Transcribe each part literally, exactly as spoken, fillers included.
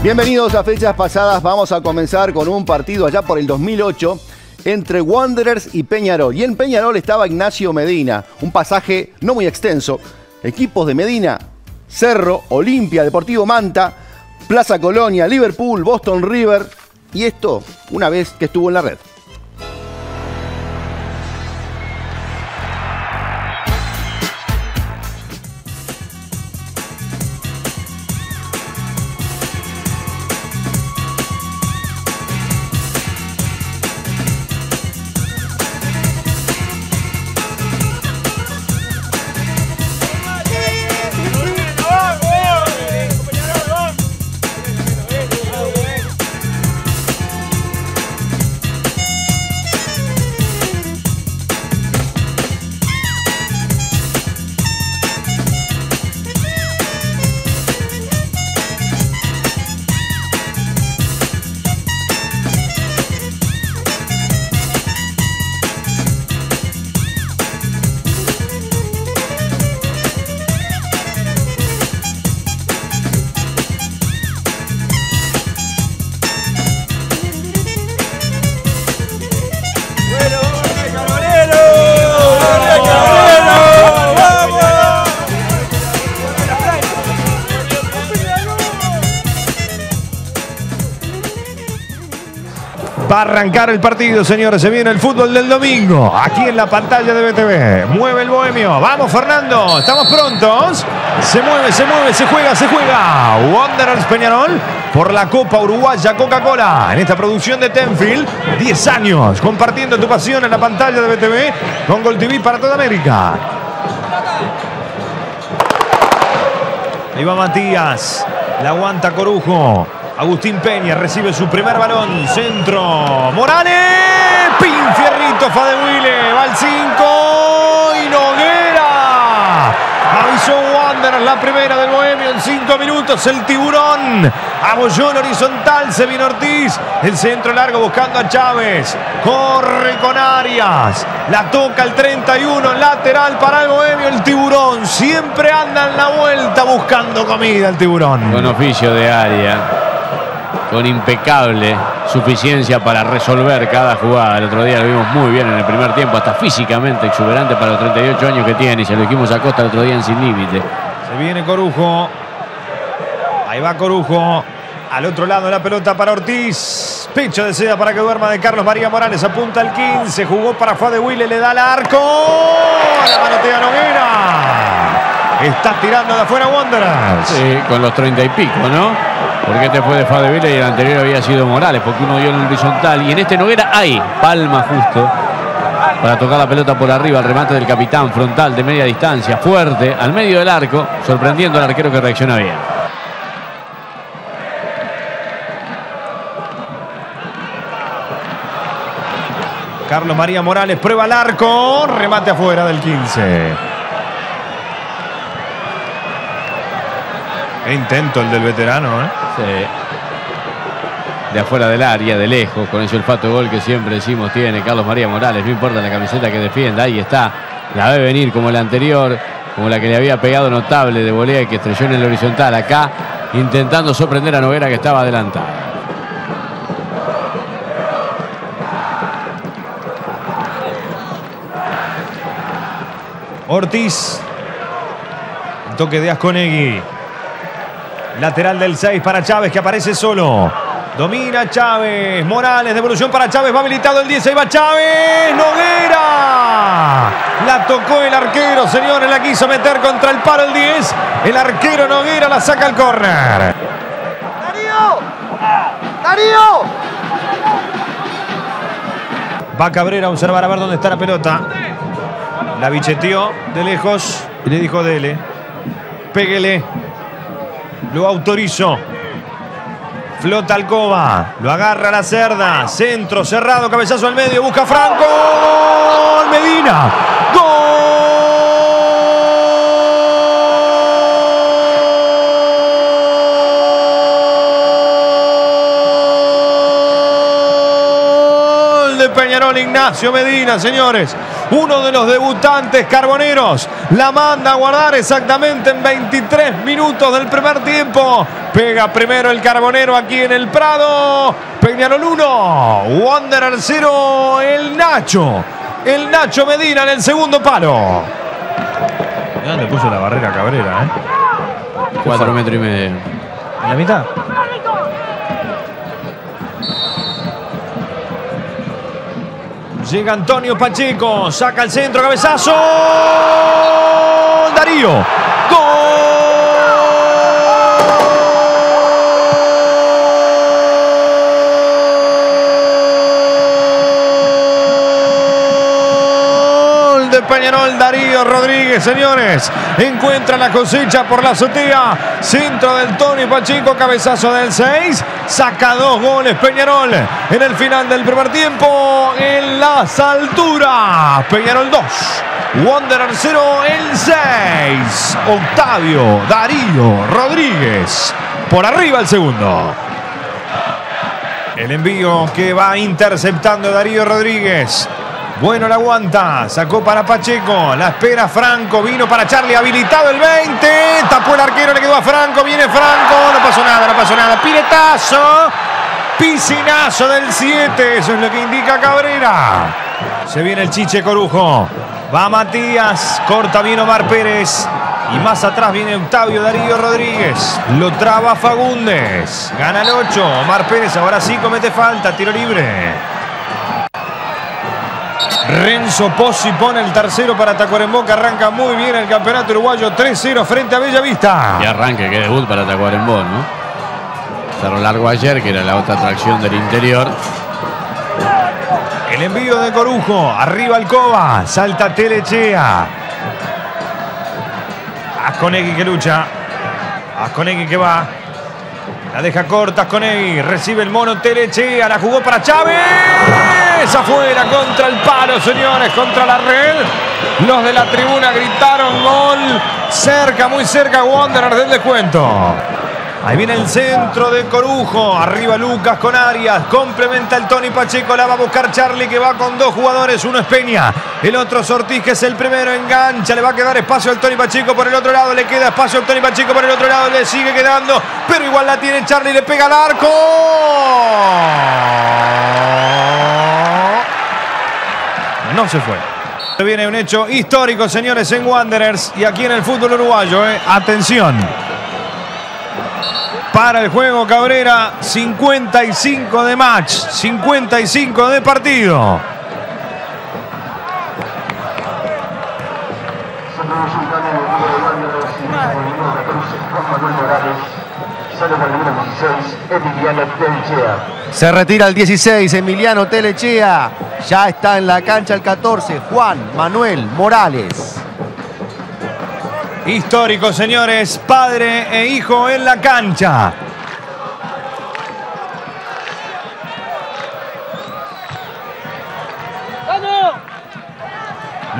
Bienvenidos a Fechas Pasadas. Vamos a comenzar con un partido allá por el dos mil ocho entre Wanderers y Peñarol. Y en Peñarol estaba Ignacio Medina, un pasaje no muy extenso. Equipos de Medina: Cerro, Olimpia, Deportivo Manta, Plaza Colonia, Liverpool, Boston River. Y esto una vez que estuvo en la red. Va a arrancar el partido, señores. Se viene el fútbol del domingo. Aquí en la pantalla de B T V. Mueve el bohemio. Vamos, Fernando. Estamos prontos. Se mueve, se mueve, se juega, se juega. Wanderers Peñarol por la Copa Uruguaya Coca-Cola. En esta producción de Tenfield, diez años. Compartiendo tu pasión en la pantalla de B T V con Gol T V para toda América. Ahí va Matías. La aguanta Corujo. Agustín Peña recibe su primer balón. Centro. Morales. Pinfierrito Fadewile. Va al cinco. Y Noguera. Avisó Wanderers la primera del Bohemio en cinco minutos. El tiburón. Abollón horizontal. Se vino Ortiz. El centro largo buscando a Chávez. Corre con Arias. La toca el treinta y uno. Lateral para el Bohemio. El tiburón. Siempre anda en la vuelta buscando comida el tiburón. Con oficio de Arias. Con impecable suficiencia para resolver cada jugada. El otro día lo vimos muy bien en el primer tiempo, hasta físicamente exuberante para los treinta y ocho años que tiene. Y se lo dijimos a Costa el otro día en Sin Límite. Se viene Corujo. Ahí va Corujo. Al otro lado la pelota para Ortiz. Pecho de seda para que duerma de Carlos María Morales. Apunta al quince. Jugó para Fadewile. Le da al arco. La manotea Noguera. Está tirando de afuera Wanderers. Sí, con los treinta y pico, ¿no? Porque este fue de Fadewile y el anterior había sido Morales, porque uno dio en el horizontal. Y en este Noguera hay palma justo para tocar la pelota por arriba. El remate del capitán, frontal de media distancia, fuerte, al medio del arco, sorprendiendo al arquero que reacciona bien. Carlos María Morales prueba el arco, remate afuera del quince. Intento el del veterano, ¿eh? Sí. De afuera del área, de lejos, con ese olfato gol que siempre decimos tiene Carlos María Morales. No importa la camiseta que defienda, ahí está. La ve venir como la anterior, como la que le había pegado notable de volea y que estrelló en el horizontal. Acá intentando sorprender a Noguera, que estaba adelantado. Ortiz. El toque de Asconegui. Lateral del seis para Chávez, que aparece solo. Domina Chávez. Morales, devolución para Chávez. Va habilitado el diez. Ahí va Chávez. Noguera. La tocó el arquero, señores. La quiso meter contra el paro el diez. El arquero Noguera la saca al córner. ¡Darío! ¡Darío! Va Cabrera a observar a ver dónde está la pelota. La bicheteó de lejos y le dijo dele. Péguele. Lo autorizó. Flota Alcoba. Lo agarra la Cerda. Centro cerrado. Cabezazo al medio. Busca Franco. ¡Gol! Medina. ¡Gol! De Peñarol. Peñarol, Ignacio Medina, señores. Uno de los debutantes carboneros. La manda a guardar exactamente en veintitrés minutos del primer tiempo. Pega primero el carbonero aquí en el Prado. Peñarol uno, Wanderers cero. El Nacho. El Nacho Medina en el segundo palo. Ya le puso la barrera a Cabrera, ¿eh? Cuatro metros y medio. ¿En la mitad? Llega Antonio Pacheco, saca el centro, cabezazo. Darío. Gol de Peñarol, Darío Rodríguez, señores. Encuentra la cosecha por la azotea. Centro del Tony Pacheco, cabezazo del seis. Saca dos goles Peñarol en el final del primer tiempo. En las alturas, Peñarol dos, Wanderers cero, el seis. Octavio Darío Rodríguez por arriba el segundo. El envío que va interceptando Darío Rodríguez. Bueno, la aguanta, sacó para Pacheco, la espera Franco, vino para Charlie, habilitado el veinte, tapó el arquero, le quedó a Franco, viene Franco, no pasó nada, no pasó nada, piletazo, piscinazo del siete, eso es lo que indica Cabrera. Se viene el Chiche Corujo, va Matías, corta bien Omar Pérez, y más atrás viene Octavio Darío Rodríguez, lo traba Fagundes, gana el ocho, Omar Pérez ahora sí comete falta, tiro libre. Renzo Pozzi pone el tercero para Tacuarembó, que arranca muy bien el campeonato uruguayo, tres cero frente a Bella Vista. Y arranque, que debut para Tacuarembó, ¿no? Cerro Largo ayer, que era la otra atracción del interior. El envío de Corujo, arriba Alcoba, salta Telechea. Asconegui que lucha, Asconegui que va, la deja corta Asconegui, recibe el mono Telechea, la jugó para Chávez. Afuera, contra el palo, señores, contra la red. Los de la tribuna gritaron gol. Cerca, muy cerca Wanderers del descuento. Ahí viene el centro de Corujo. Arriba Lucas con Arias. Complementa el Tony Pacheco. La va a buscar Charlie, que va con dos jugadores. Uno es Peña, el otro es Ortiz, que es el primero. Engancha, le va a quedar espacio al Tony Pacheco por el otro lado. Le queda espacio al Tony Pacheco por el otro lado. Le sigue quedando, pero igual la tiene Charlie. Le pega al arco. No se fue. Viene un hecho histórico, señores, en Wanderers y aquí en el fútbol uruguayo. Eh. Atención. Para el juego Cabrera, cincuenta y cinco de match, cincuenta y cinco de partido. Se retira el dieciséis, Emiliano Telechea. Ya está en la cancha el catorce, Juan Manuel Morales. Histórico, señores, padre e hijo en la cancha.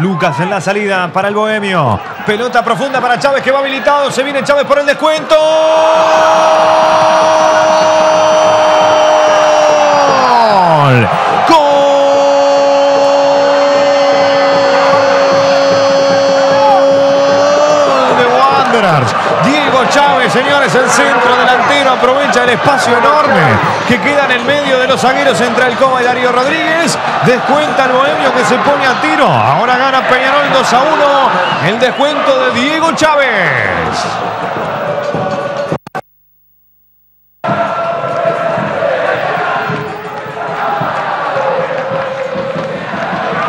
Lucas en la salida para el bohemio. Pelota profunda para Chávez, que va habilitado. Se viene Chávez por el descuento. ¡Gol! ¡Gol de Wanderers! Diego Chávez, señores, el centro delantero aprovecha el espacio enorme que queda en el medio de los zagueros entre Alcoba y Darío Rodríguez. Descuenta el bohemio, que se pone a tiro. Ahora gana Peñarol dos a uno. El descuento de Diego Chávez.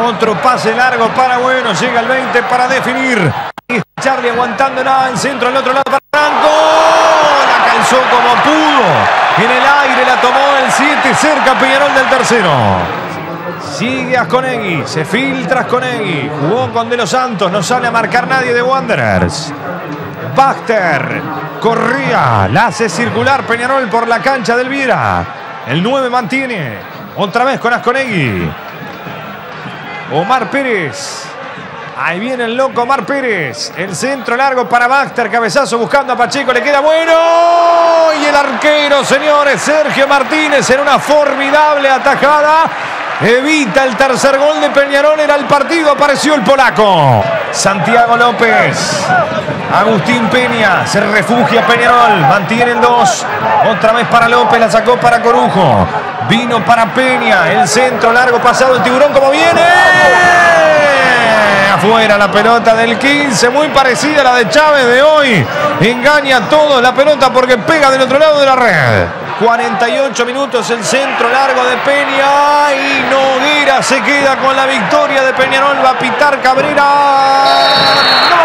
Otro pase largo para Bueno. Llega el veinte para definir. Charlie aguantando nada en centro, al otro lado para Franco. La calzó como pudo. En el aire la tomó el siete. Cerca Peñarol del tercero. Sigue Asconegui, se filtra Asconegui, jugó con De Los Santos, no sale a marcar nadie de Wanderers. Baxter, corría, la hace circular Peñarol por la cancha de Elvira. El nueve mantiene, otra vez con Asconegui. Omar Pérez, ahí viene el loco Omar Pérez. El centro largo para Baxter, cabezazo buscando a Pacheco, le queda Bueno. Y el arquero, señores, Sergio Martínez en una formidable atajada. Evita el tercer gol de Peñarol. Era el partido, apareció el polaco. Santiago López. Agustín Peña. Se refugia Peñarol. Mantiene el dos. Otra vez para López. La sacó para Corujo. Vino para Peña. El centro largo pasado. El tiburón como viene. Afuera la pelota del quince. Muy parecida a la de Chávez de hoy. Engaña a todos la pelota porque pega del otro lado de la red. cuarenta y ocho minutos, el centro largo de Peña y Noguera se queda con la victoria de Peñarol. Va a pitar Cabrera. ¡No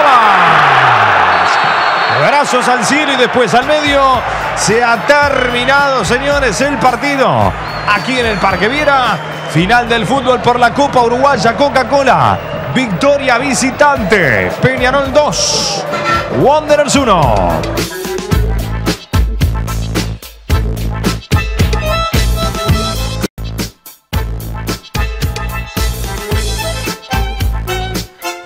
va! Brazos al cielo y después al medio. Se ha terminado, señores, el partido aquí en el Parque Viera. Final del fútbol por la Copa Uruguaya Coca-Cola. Victoria visitante. Peñarol dos, Wanderers uno.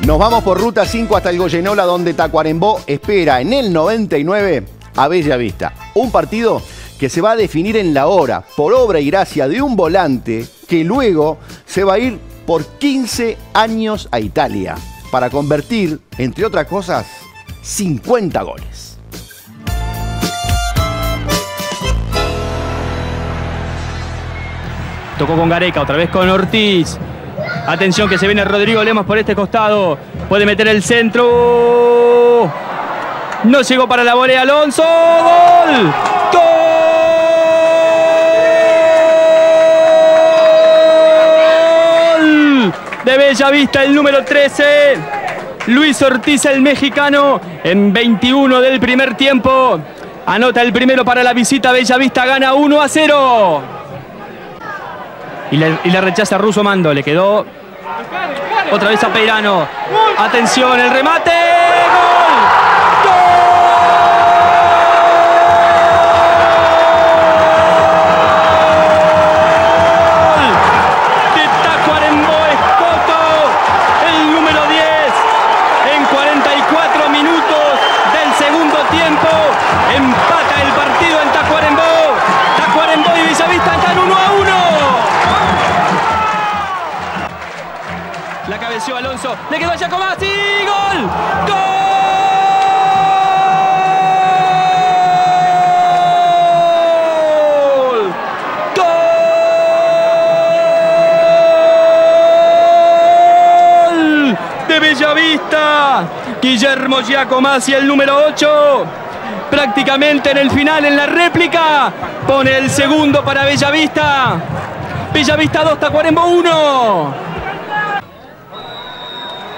Nos vamos por ruta cinco hasta el Goyenola, donde Tacuarembó espera en el noventa y nueve a Bella Vista. Un partido que se va a definir en la hora, por obra y gracia de un volante que luego se va a ir por quince años a Italia para convertir, entre otras cosas, cincuenta goles. Tocó con Gareca, otra vez con Ortiz. Atención que se viene Rodrigo Lemos por este costado. Puede meter el centro. No llegó para la volea Alonso. ¡Gol! ¡Gol! De Bella Vista el número trece. Luis Ortiz, el mexicano, en veintiuno del primer tiempo. Anota el primero para la visita. Bella Vista gana uno a cero. Y le, y le rechaza a Russo Mando. Le quedó otra vez a Peirano. Atención, el remate. ¡Gol! ¡Gol! De Tacuarembó Escoto, el número diez. En cuarenta y cuatro minutos del segundo tiempo. Empata el partido en Tacuarembó. Tacuarembó y Bella Vista están uno a uno. La cabeció Alonso, le quedó a Giacomazzi, ¡gol! ¡Gol! ¡Gol! De Bella Vista, Guillermo Giacomazzi, el número ocho, prácticamente en el final, en la réplica, pone el segundo para Bella Vista. Bella Vista dos, Tacuarembó uno.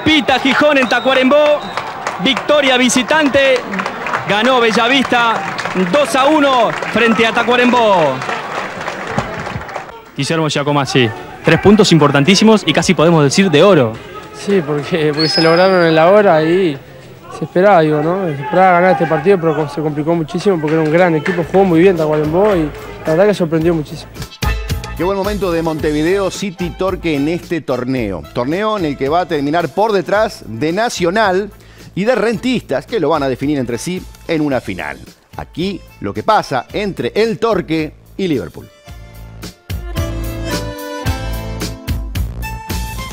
Pita Gijón en Tacuarembó, victoria visitante, ganó Bella Vista dos a uno frente a Tacuarembó. Guillermo Giacomazzi, tres puntos importantísimos y casi podemos decir de oro. Sí, porque, porque se lograron en la hora y se esperaba, digo, ¿no? Se esperaba ganar este partido, pero se complicó muchísimo porque era un gran equipo, jugó muy bien Tacuarembó y la verdad que sorprendió muchísimo. Qué buen momento de Montevideo City Torque en este torneo. Torneo en el que va a terminar por detrás de Nacional y de Rentistas, que lo van a definir entre sí en una final. Aquí lo que pasa entre el Torque y Liverpool.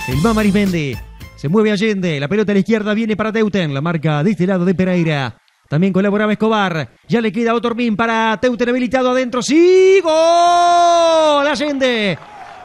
Elba Marimendi. Se mueve Allende. La pelota a la izquierda viene para Teuten. La marca de este lado de Pereira. También colaboraba Escobar. Ya le queda Otormin para Teuten habilitado adentro. ¡Sí! ¡Gol! Allende.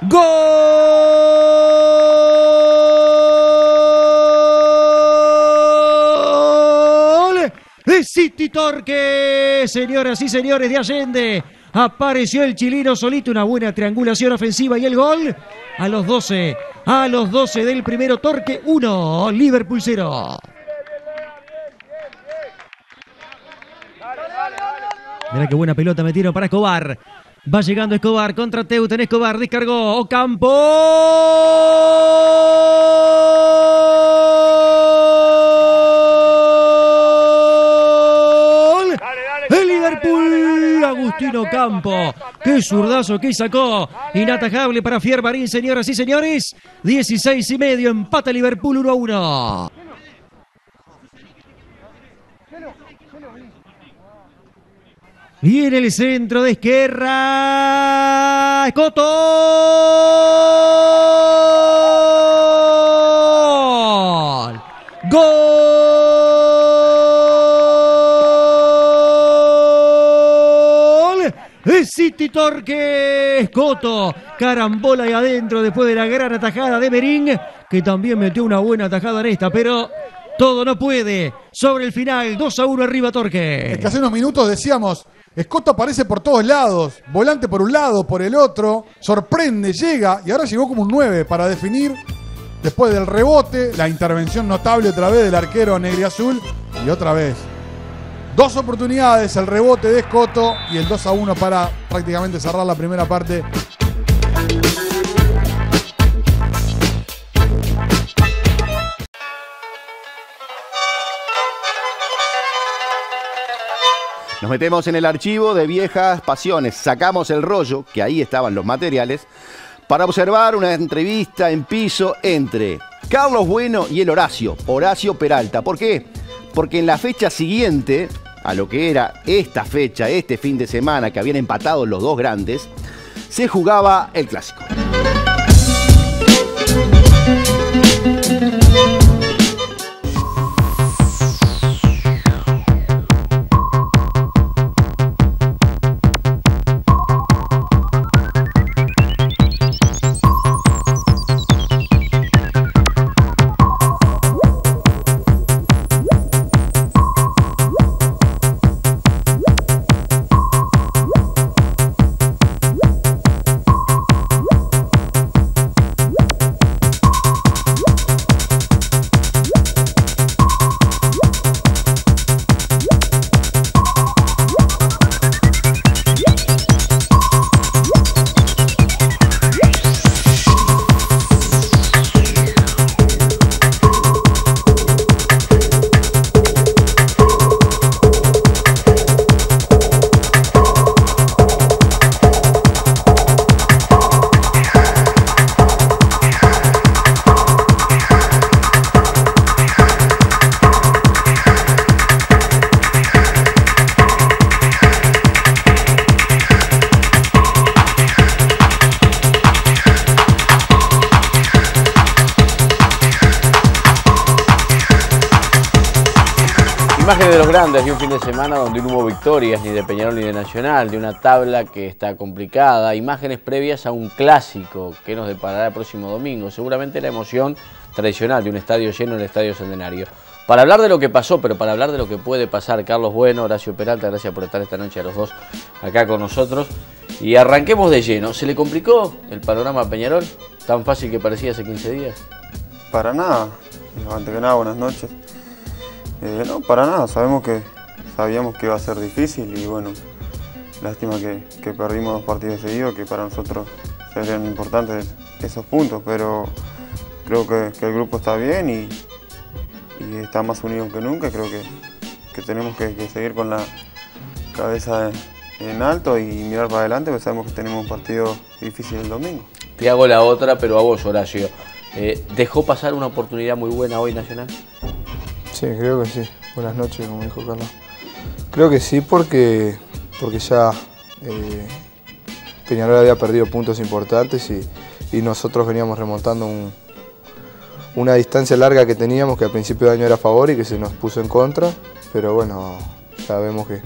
¡Gol! De City Torque. Señoras y señores, de Allende. Apareció el chileno solito. Una buena triangulación ofensiva y el gol. A los doce. A los doce del primero. Torque uno. Liverpool cero. Mirá qué buena pelota me tiro para Escobar. Va llegando Escobar contra Teuten. Escobar descargó. Ocampo. ¡Gol! El Liverpool. Agustín Ocampo. Qué zurdazo que sacó. Inatajable para Fierbarín, señoras y señores. dieciséis y medio. Empata Liverpool uno a uno. Viene el centro de izquierda. ¡Escoto! ¡Gol! City Torque. Escoto. Carambola ahí adentro después de la gran atajada de Berín, que también metió una buena atajada en esta, pero todo no puede. Sobre el final, dos a uno arriba Torque. Es que hace unos minutos decíamos... Escoto aparece por todos lados, volante por un lado, por el otro, sorprende, llega y ahora llegó como un nueve para definir después del rebote, la intervención notable otra vez del arquero negriazul y otra vez. Dos oportunidades, el rebote de Escoto y el dos a uno para prácticamente cerrar la primera parte. Nos metemos en el archivo de viejas pasiones, sacamos el rollo, que ahí estaban los materiales, para observar una entrevista en piso entre Carlos Bueno y el Horacio, Horacio Peralta. ¿Por qué? Porque en la fecha siguiente, a lo que era esta fecha, este fin de semana, que habían empatado los dos grandes, se jugaba el clásico. Imágenes de los grandes de un fin de semana donde no hubo victorias ni de Peñarol ni de Nacional, de una tabla que está complicada, imágenes previas a un clásico que nos deparará el próximo domingo, seguramente la emoción tradicional de un estadio lleno en el Estadio Centenario. Para hablar de lo que pasó, pero para hablar de lo que puede pasar, Carlos Bueno, Horacio Peralta, gracias por estar esta noche a los dos acá con nosotros. Y arranquemos de lleno, ¿se le complicó el panorama a Peñarol? ¿Tan fácil que parecía hace quince días? Para nada, antes que nada buenas noches. Eh, no, para nada, sabemos que sabíamos que iba a ser difícil y bueno, lástima que, que perdimos dos partidos seguidos, que para nosotros serían importantes esos puntos, pero creo que, que el grupo está bien y, y está más unido que nunca. Creo que, que tenemos que, que seguir con la cabeza en alto y mirar para adelante, porque sabemos que tenemos un partido difícil el domingo. Te hago la otra, pero a vos, Horacio. Eh, ¿Dejó pasar una oportunidad muy buena hoy Nacional? Sí, creo que sí. Buenas noches, como dijo Carlos. Creo que sí, porque, porque ya eh, Peñarol había perdido puntos importantes y, y nosotros veníamos remontando un, una distancia larga que teníamos, que al principio de año era a favor y que se nos puso en contra. Pero bueno, ya vemos que,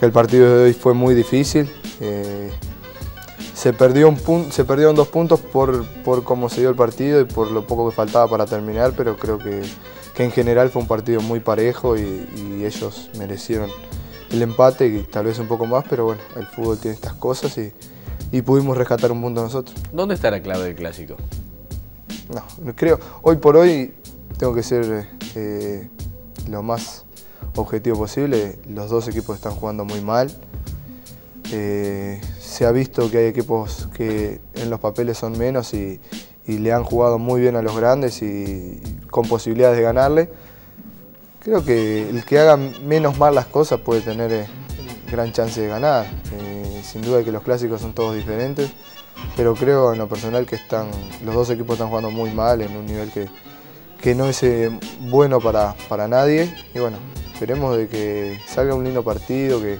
que el partido de hoy fue muy difícil. Eh, se, perdió un pun se perdieron dos puntos por, por cómo se dio el partido y por lo poco que faltaba para terminar, pero creo que... que en general fue un partido muy parejo y, y ellos merecieron el empate y tal vez un poco más, pero bueno, el fútbol tiene estas cosas y, y pudimos rescatar un punto nosotros. ¿Dónde está la clave del clásico? No, creo, hoy por hoy tengo que ser eh, lo más objetivo posible. Los dos equipos están jugando muy mal. Eh, se ha visto que hay equipos que en los papeles son menos y... y le han jugado muy bien a los grandes y con posibilidades de ganarle. Creo que el que haga menos mal las cosas puede tener eh, gran chance de ganar. Eh, sin duda que los clásicos son todos diferentes, pero creo en lo personal que están, los dos equipos están jugando muy mal en un nivel que, que no es eh, bueno para, para nadie. Y bueno, esperemos de que salga un lindo partido, que,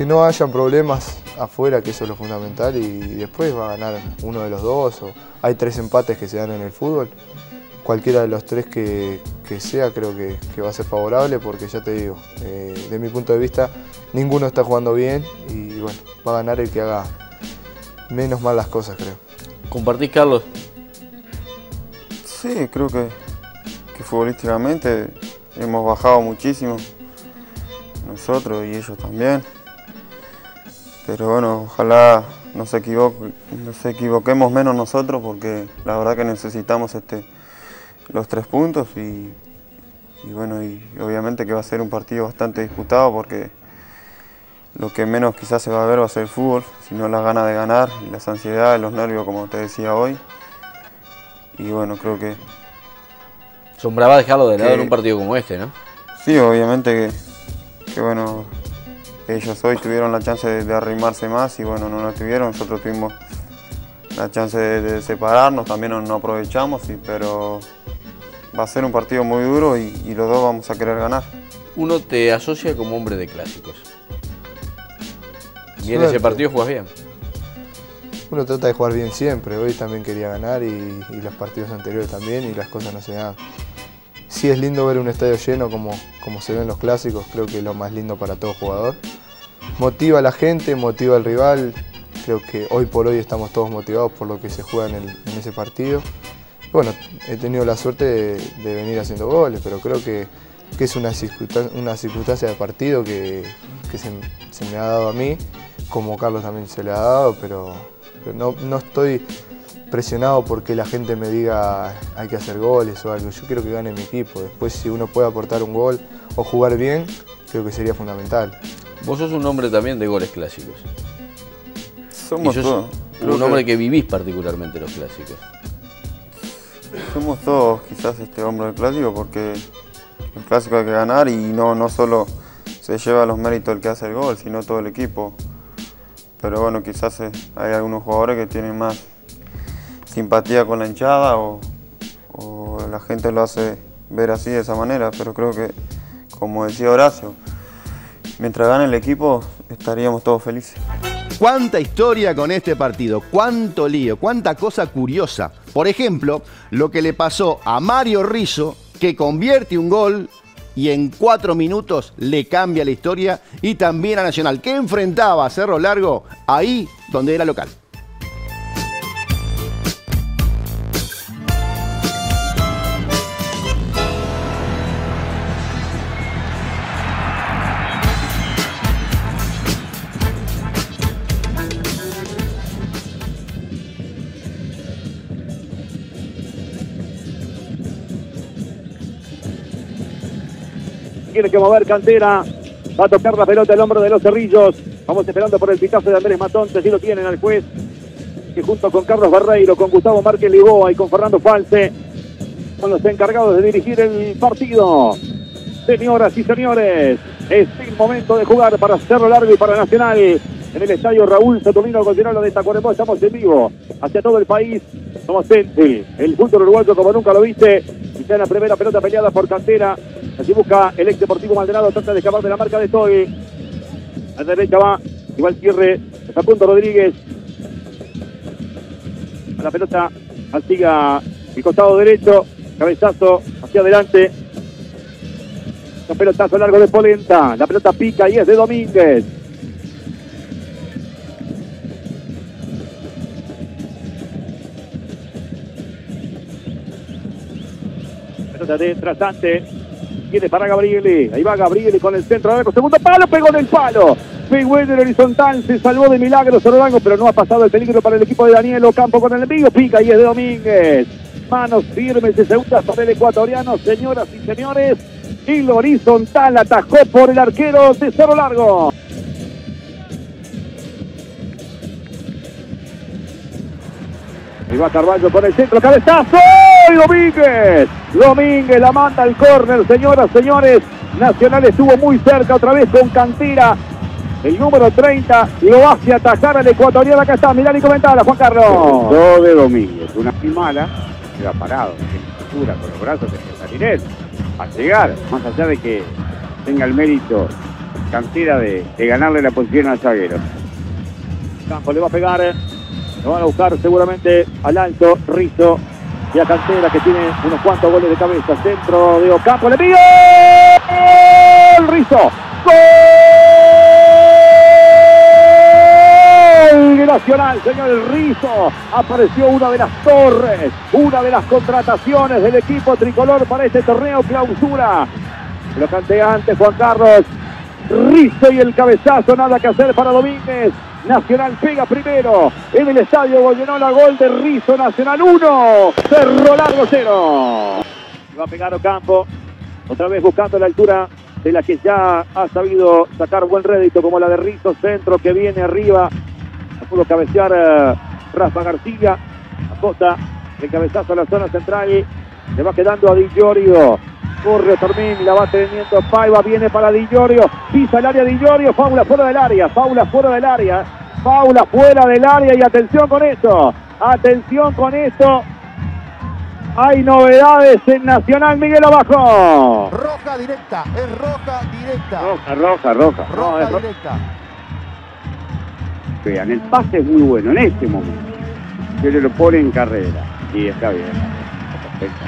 que no hayan problemas afuera, que eso es lo fundamental, y después va a ganar uno de los dos. O hay tres empates que se dan en el fútbol, cualquiera de los tres que, que sea creo que, que va a ser favorable, porque ya te digo, eh, de mi punto de vista ninguno está jugando bien y bueno, va a ganar el que haga menos mal las cosas, creo. ¿Compartís, Carlos? Sí, creo que, que futbolísticamente hemos bajado muchísimo nosotros y ellos también. Pero bueno, ojalá nos, equivoque, nos equivoquemos menos nosotros, porque la verdad que necesitamos este, los tres puntos y, y bueno, y obviamente que va a ser un partido bastante disputado, porque lo que menos quizás se va a ver va a ser el fútbol, sino las ganas de ganar, y las ansiedades, los nervios, como te decía hoy. Y bueno, creo que... Asombraba dejarlo de lado en un partido como este, ¿no? Sí, obviamente que, que bueno... Ellos hoy tuvieron la chance de, de arrimarse más y bueno, no la tuvieron. Nosotros tuvimos la chance de, de separarnos, también no aprovechamos, y, pero va a ser un partido muy duro y, y los dos vamos a querer ganar. Uno te asocia como hombre de clásicos. Y en ese partido jugás bien. Uno trata de jugar bien siempre. Hoy también quería ganar y, y los partidos anteriores también, y las cosas no se dan. Sí, es lindo ver un estadio lleno como, como se ven los clásicos, creo que es lo más lindo para todo jugador. Motiva a la gente, motiva al rival, creo que hoy por hoy estamos todos motivados por lo que se juega en, el, en ese partido. Bueno, he tenido la suerte de, de venir haciendo goles, pero creo que, que es una circunstancia, una circunstancia de partido que, que se, se me ha dado a mí, como Carlos también se le ha dado, pero, pero no, no estoy... presionado porque la gente me diga hay que hacer goles o algo. Yo quiero que gane mi equipo. Después, si uno puede aportar un gol o jugar bien, creo que sería fundamental. Vos sos un hombre también de goles clásicos. Somos todos. Un que... hombre que vivís particularmente los clásicos. Somos todos quizás este hombre de clásico, porque el clásico hay que ganar, y no, no solo se lleva los méritos el que hace el gol, sino todo el equipo. Pero bueno, quizás hay algunos jugadores que tienen más simpatía con la hinchada o, o la gente lo hace ver así, de esa manera, pero creo que, como decía Horacio, mientras gane el equipo estaríamos todos felices. Cuánta historia con este partido, cuánto lío, cuánta cosa curiosa. Por ejemplo, lo que le pasó a Mario Rizzo, que convierte un gol y en cuatro minutos le cambia la historia, y también a Nacional, que enfrentaba a Cerro Largo ahí donde era local. Tiene que mover Cantera, va a tocar la pelota al hombro de los Cerrillos. Vamos esperando por el pitazo de Andrés Matonte, si lo tienen al juez, que junto con Carlos Barreiro, con Gustavo Márquez Ligoa y con Fernando Falce son los encargados de dirigir el partido. Señoras y señores, es el momento de jugar para Cerro Largo y para Nacional en el estadio Raúl Saturnino, Goyenola de Tacuarembó. Estamos en vivo hacia todo el país. Somos Tenfield, el fútbol uruguayo como nunca lo viste. Está en la primera pelota peleada por Cantera. Así busca el ex Deportivo Maldonado, trata de escapar de la marca de Toy. A la derecha va, igual cierre, está a punto Rodríguez. A la pelota, siga el costado derecho, cabezazo hacia adelante. Un pelotazo largo de Polenta, la pelota pica y es de Domínguez. Pelota de Trasante. Viene para Gabriele, ahí va Gabriele con el centro, arco, segundo palo, pegó en el palo. Pegó en el horizontal, se salvó de milagro Cerro Largo, pero no ha pasado el peligro para el equipo de Daniel Ocampo con el enemigo, pica y es de Domínguez. Manos firmes de segunda sobre el ecuatoriano, señoras y señores. Y el horizontal atajó por el arquero de Cerro Largo. Ahí va Carvalho por el centro, cabezazo. Domínguez, Domínguez la manda al córner, señoras, señores. Nacional estuvo muy cerca otra vez con Cantera, el número treinta, lo hace atacar al ecuatoriano. Acá está, mirá y comentala, Juan Carlos. Todo de Domínguez, una mala, queda parado, con los brazos de salir él, a llegar, más allá de que tenga el mérito cantera de, de ganarle la posición al zaguero. Campo le va a pegar, eh. lo van a buscar seguramente al alto Rizzo y a Cantera, que tiene unos cuantos goles de cabeza. Centro de Ocampo, le pide el Rizzo. ¡Gol Nacional, señor Rizzo! Apareció una de las torres, una de las contrataciones del equipo tricolor para este torneo clausura. Lo canté antes, Juan Carlos. Rizzo y el cabezazo, nada que hacer para Domínguez. Nacional pega primero en el Estadio Goyenola, gol de Rizzo. Nacional uno, Cerro Largo cero. Va a pegar Ocampo, otra vez buscando la altura de la que ya ha sabido sacar buen rédito, como la de Rizzo. Centro que viene arriba, no pudo cabecear eh, Rafa García. Acosta el cabezazo a la zona central, le va quedando a Di Llorio. Corre Tormín, la va teniendo Paiva, viene para Di Llorio, pisa el área Di Llorio, faula fuera del área, faula fuera del área, faula fuera del área, y atención con esto, atención con esto, hay novedades en Nacional, Miguel abajo. Roja directa, es roja directa. Roja, roja, roja. Roja no, es ro directa. Vean, el pase es muy bueno en este momento, que le lo pone en carrera, y está bien, perfecto.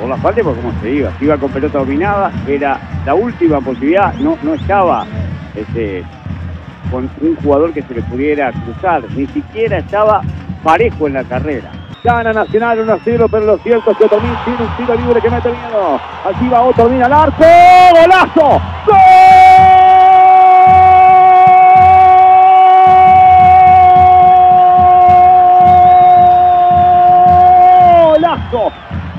Por la falta, pues como se iba, se iba con pelota dominada, era la última posibilidad, no, no estaba este, con un jugador que se le pudiera cruzar, ni siquiera estaba parejo en la carrera. Gana Nacional uno a cero, pero lo cierto es que Otomín tiene un tiro libre que mete miedo. Aquí va Otomín al arco, ¡golazo! ¡Gol!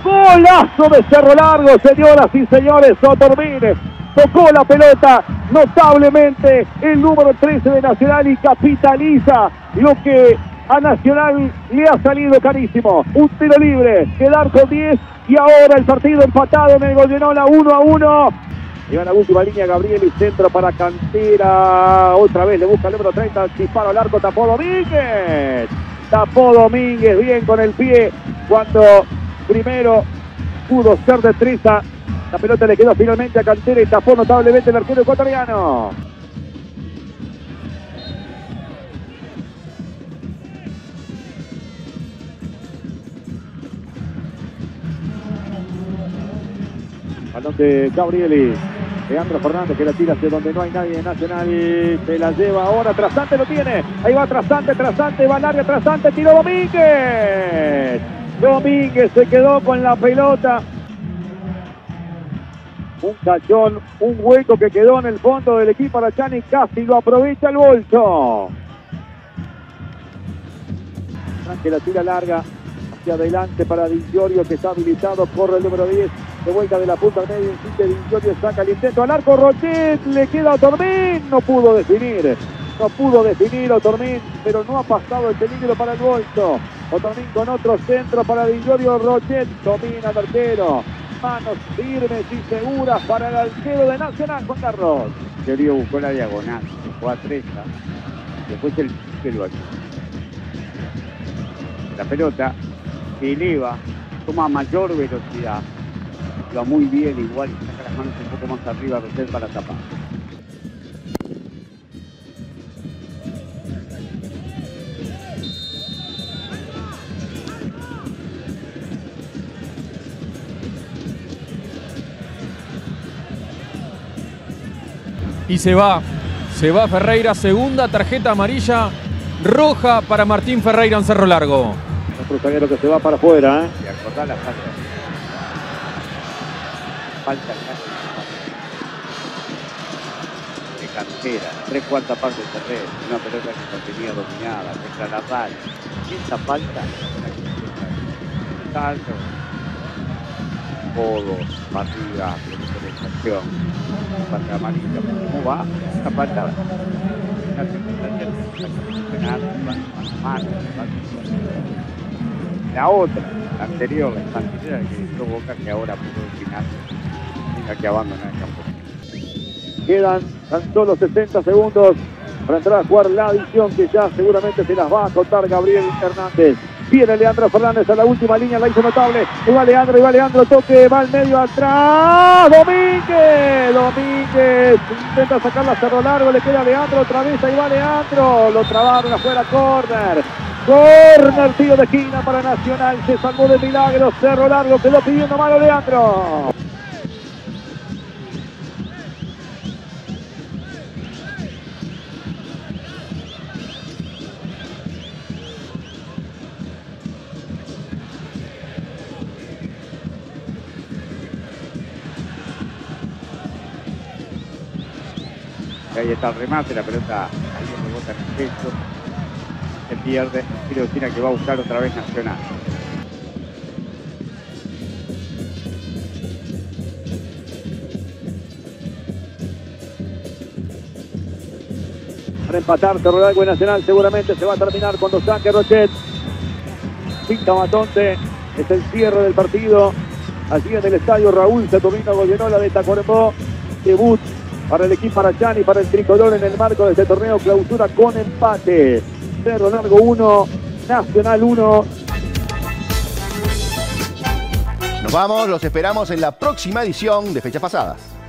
Golazo de Cerro Largo, señoras y señores. Otormínez tocó la pelota notablemente el número trece de Nacional y capitaliza lo que a Nacional le ha salido carísimo. Un tiro libre, quedar con diez y ahora el partido empatado en el Goyenola uno a uno. Lleva la última línea Gabriel y centro para Cantera. Otra vez le busca el número treinta, disparo al arco, tapó Domínguez. Tapó Domínguez bien con el pie cuando... primero pudo ser de Triza, la pelota le quedó finalmente a Cantera y tapó notablemente el arquero ecuatoriano. Balón de Gabrieli, Leandro Fernández que la tira hacia donde no hay nadie. Nacional se la lleva ahora, Trasante lo tiene, ahí va Trasante, Trasante, va al área, Trasante, tiró Domínguez. Domínguez se quedó con la pelota. Un cachón, un hueco que quedó en el fondo del equipo arachani, casi lo aprovecha el bolso. Que la tira larga hacia adelante para Di Llorio, que está habilitado, corre el número diez. De vuelta de la punta al medio, insiste Di Llorio, saca el intento al arco, Rochet, le queda a Otormín, no pudo definir. No pudo definir Otormín, pero no ha pasado el peligro para el bolso. Otormín con otro centro para Di Llorio, Rochet domina al arquero. Manos firmes y seguras para el arquero de Nacional, Juan Carlos. Llorio buscó la diagonal, fue a Treza. Después el pelo aquí. La pelota se eleva, toma mayor velocidad. Va muy bien igual y saca las manos un poco más arriba a Rochet para tapar. Y se va, se va Ferreira, segunda tarjeta amarilla, roja para Martín Ferreira en Cerro Largo. Otro zaguero que se va para afuera, ¿eh? Y a cortar la falta. Falta de Cantera, tres cuartas partes de terreno, una pelota que tenía dominada, contra la pala. Esta falta, salto, codo, partida, protección. Falta amarilla, ¿cómo va? Esta falta una circunstancia que la otra, la anterior, la infantilera que provoca que ahora pudo final tenga que abandonar el campo. Quedan tan solo sesenta segundos para entrar a jugar la edición que ya seguramente se las va a contar Gabriel Hernández. Viene Leandro Fernández a la última línea, la hizo notable. Y va Leandro, y va Leandro, toque, va al medio, atrás. Domínguez, Domínguez. Intenta sacarla a Cerro Largo, le queda Leandro otra vez. Ahí va Leandro, lo trabaron afuera, córner. Córner, tiro de esquina para Nacional. Se salvó de milagro, Cerro Largo quedó pidiendo mano Leandro. Ahí está el remate, la pelota ahí rebota en el pecho, se pierde, tiro de esquina que va a buscar otra vez Nacional. Para empatar Cerro Largo y Nacional seguramente se va a terminar cuando saque Rochet. Pinta Matonte, es el cierre del partido, allí en el Estadio Raúl Saturnino Goyenola de Tacuarembó, debut para el equipo Arachani, para el tricolor en el marco de este torneo clausura con empate. Cerro Largo uno, Nacional uno. Nos vamos, los esperamos en la próxima edición de Fechas Pasadas.